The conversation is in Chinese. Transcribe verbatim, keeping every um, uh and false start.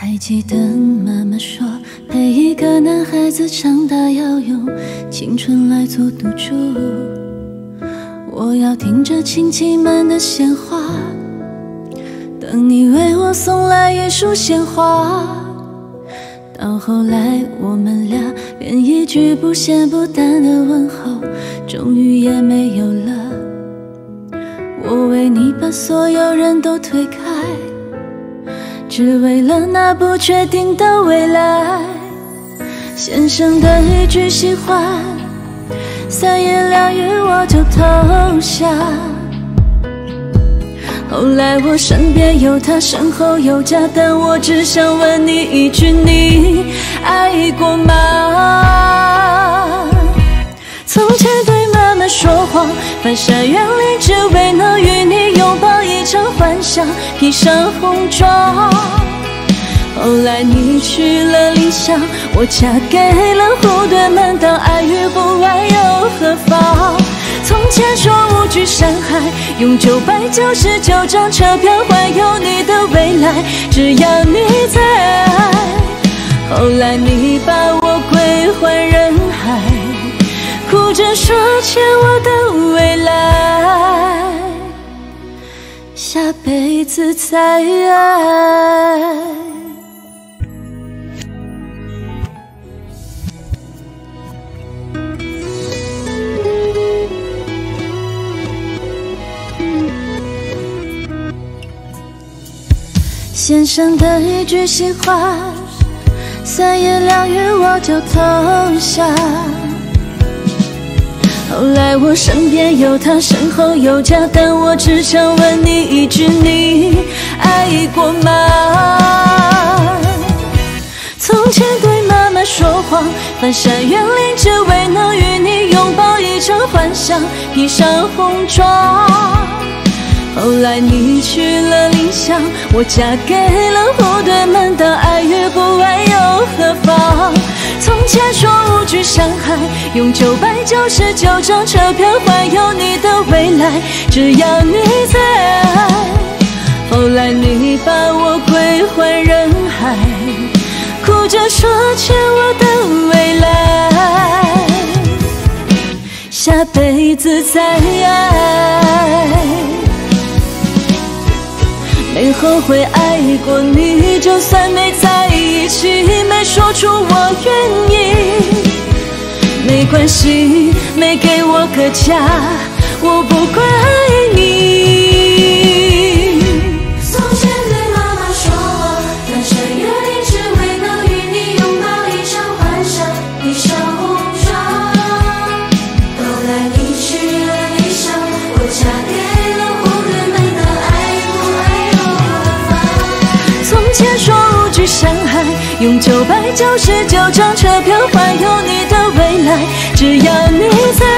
还记得妈妈说，陪一个男孩子长大要用青春来做赌注。我要听着亲戚们的闲话，等你为我送来一束鲜花。 到后来，我们俩连一句不咸不淡的问候，终于也没有了。我为你把所有人都推开，只为了那不确定的未来。先生的一句喜欢，三言两语我就投降。后来我身边有他，身后有家，但我只想问你一句：你爱过吗？从前对妈妈说谎，翻山越岭只为能与你拥抱一场幻想，披上红妆。后来你去了理想，我嫁给了虎对门当，爱与不爱又何妨？ 从前说无惧山海，用九百九十九张车票环游你的未来，只要你在。后来你把我归还人海，哭着说欠我的未来，下辈子再爱。 先生的一句喜欢，三言两语我就投降。后来我身边有他，身后有家，但我只想问你一句：你爱过吗？从前对妈妈说谎，翻山越岭只为能与你拥抱一场幻想，披上红妆。 后来你去了理想，我嫁给了虎对门当，爱与不爱又何妨？从前说无惧山海，用九百九十九张车票环游你的未来，只要你在。后来你把我归还人海，哭着说欠我的未来，下辈子再爱。 没后悔爱过你，就算没在一起，没说出我愿意，没关系，没给我个家，我不怪你。从前对妈妈说谎，翻山越岭只为能与你拥抱一场幻想，披上红妆。后来你去了理想，我嫁给。 从前说无惧山海，用九百九十九张车票环游你的未来，只要你在。